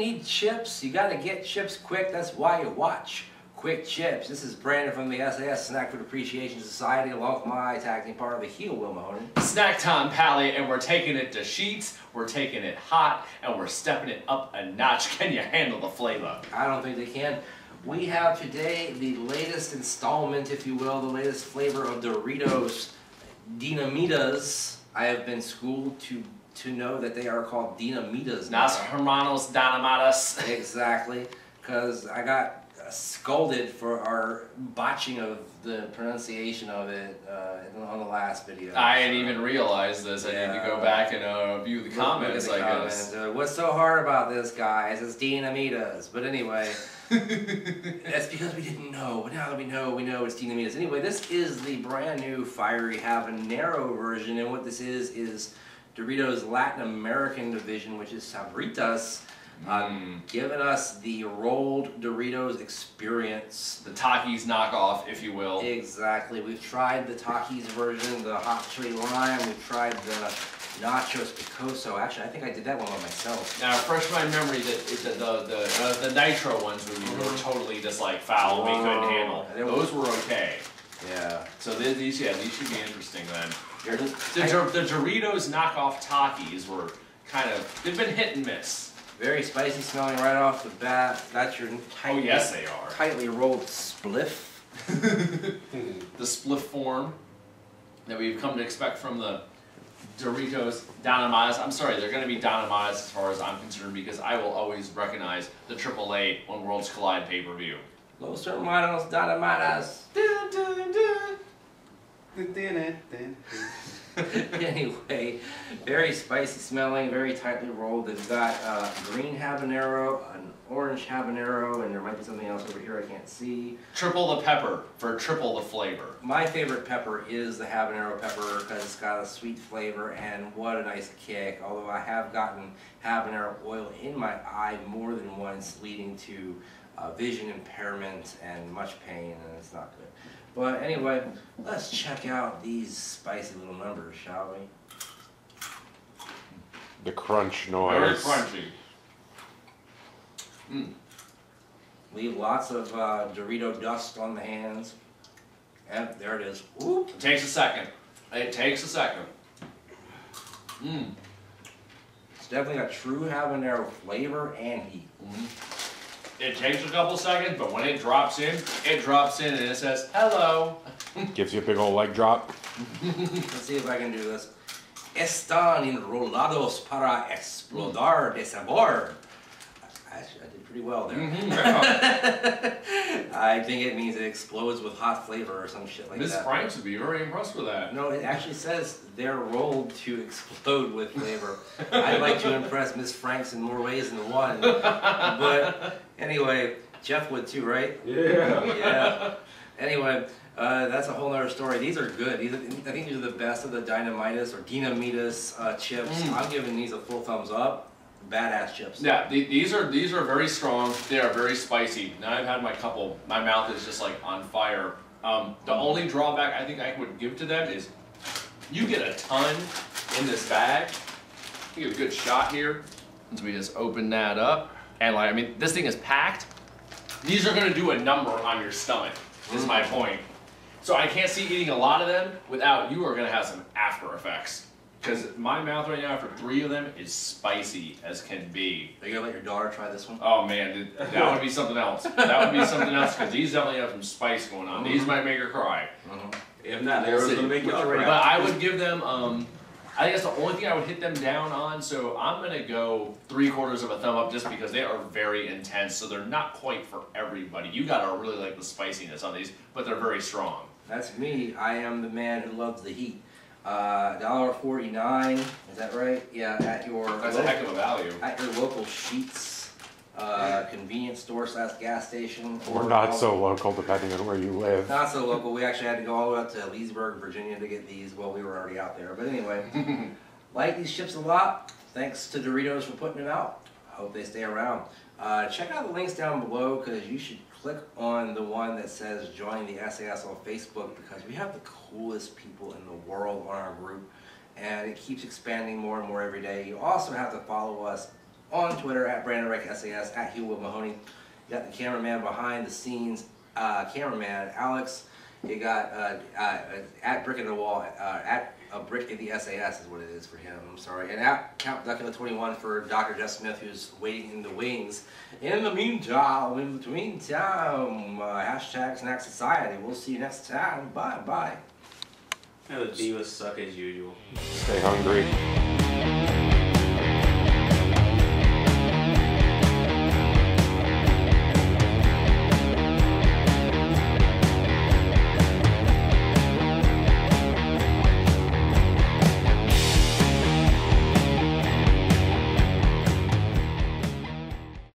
need chips, you gotta get chips quick. That's why you watch QuickChips. This is Brandon from the SAS Snack Food Appreciation Society, along with my tag team partner, Hugh Will Mahoney. Snack time, Pally, and we're taking it to sheets, we're taking it hot, and we're stepping it up a notch. Can you handle the flavor? I don't think they can. We have today the latest installment, if you will, the latest flavor of Doritos Dinamitas. I have been schooled to know that they are called Dinamitas now. Los hermanos Dinamitas. Exactly, because I got scolded for our botching of the pronunciation of it on the last video. I didn't even realize this. Yeah. I need to go back and view the comments, I guess. What's so hard about this, guys? It's Dinamitas. But anyway, that's because we didn't know. But now that we know it's Dinamitas. Anyway, this is the brand new fiery habanero version, and what this is Doritos Latin American division, which is Sabritas. Giving us the rolled Doritos experience. The Takis knockoff, if you will. Exactly. We've tried the Takis version, the hot chili lime. We've tried the nachos picoso. Actually, I think I did that one by myself. Now, refresh my memory that the nitro ones were totally just like foul. We couldn't handle. Those were okay. Yeah. So these should be interesting then. The Doritos knockoff Takis were kind of, they've been hit and miss. Very spicy smelling right off the bat. That's your tightly, tightly rolled spliff. The spliff form that we've come to expect from the Doritos Dinamitas. I'm sorry, they're going to be Dinamitas as far as I'm concerned, because I will always recognize the AAA One World's Collide pay-per-view. Los hermanos Dinamitas. Anyway, very spicy smelling, very tightly rolled. They've got green habanero, an orange habanero, and there might be something else over here I can't see. Triple the pepper for triple the flavor. My favorite pepper is the habanero pepper because it's got a sweet flavor and what a nice kick. Although I have gotten habanero oil in my eye more than once, leading to vision impairment and much pain, and it's not good. But anyway, let's check out these spicy little numbers, shall we? The crunch noise. Very crunchy. Leave lots of Dorito dust on the hands. And there it is. Ooh. It takes a second. It takes a second. It's definitely a true habanero flavor and heat. It takes a couple seconds, but when it drops in and it says, hello. Gives you a big old leg drop. Let's see if I can do this. Están enrolados para explodar de sabor. Actually, I did pretty well there. I think it means it explodes with hot flavor or some shit like that. Miss Franks would be very impressed with that. No, it actually says they're rolled to explode with flavor. I'd like to impress Miss Franks in more ways than one. But anyway, Jeff would too, right? Yeah. Yeah. Anyway, that's a whole other story. These are good. I think these are the best of the Dinamitas or Dinamitas chips. I'm giving these a full thumbs up. Badass chips. Yeah, these are very strong. They are very spicy. Now I've had my couple. My mouth is just like on fire. The only drawback I think I would give to them is you get a ton in this bag. You get a good shot here. So we just open that up, and like, I mean, this thing is packed. These are gonna do a number on your stomach. Is my point. So I can't see eating a lot of them without you are gonna have some after effects. Because my mouth right now, after three of them, is spicy as can be. Are you going to let your daughter try this one? Oh, man. That would be something else. That would be something else, because these definitely have some spice going on. These might make her cry. If not, they're going to make you cry. But I would give them, I think that's the only thing I would hit them down on. So I'm going to go 3/4 of a thumb up, just because they are very intense. So they're not quite for everybody. You got to really like the spiciness on these, but they're very strong. That's me. I am the man who loves the heat. $1.49, is that right? Yeah, at your that's local, a heck of a value. At your local Sheetz, convenience store / gas station. Or not so local, depending on where you live. Not so local. We actually had to go all the way up to Leesburg, Virginia to get these. Well, we were already out there. But anyway, like these chips a lot. Thanks to Doritos for putting them out. I hope they stay around. Check out the links down below, because you should click on the one that says join the SAS on Facebook, because we have the coolest people in the world on our group, and it keeps expanding more and more every day. You also have to follow us on Twitter at @BrandonRickSAS, at Hugh Will Mahoney. You got the cameraman behind the scenes, cameraman Alex. You got at Brick in the Wall, at a Brick in the SAS is what it is for him, I'm sorry. And at Count Duck in the 21 for Dr. Jeff Smith, who's waiting in the wings. In the meantime, hashtag Snack Society. We'll see you next time. Bye-bye. The divas suck as usual. Stay hungry.